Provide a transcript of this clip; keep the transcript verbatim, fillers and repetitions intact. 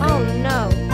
Oh no.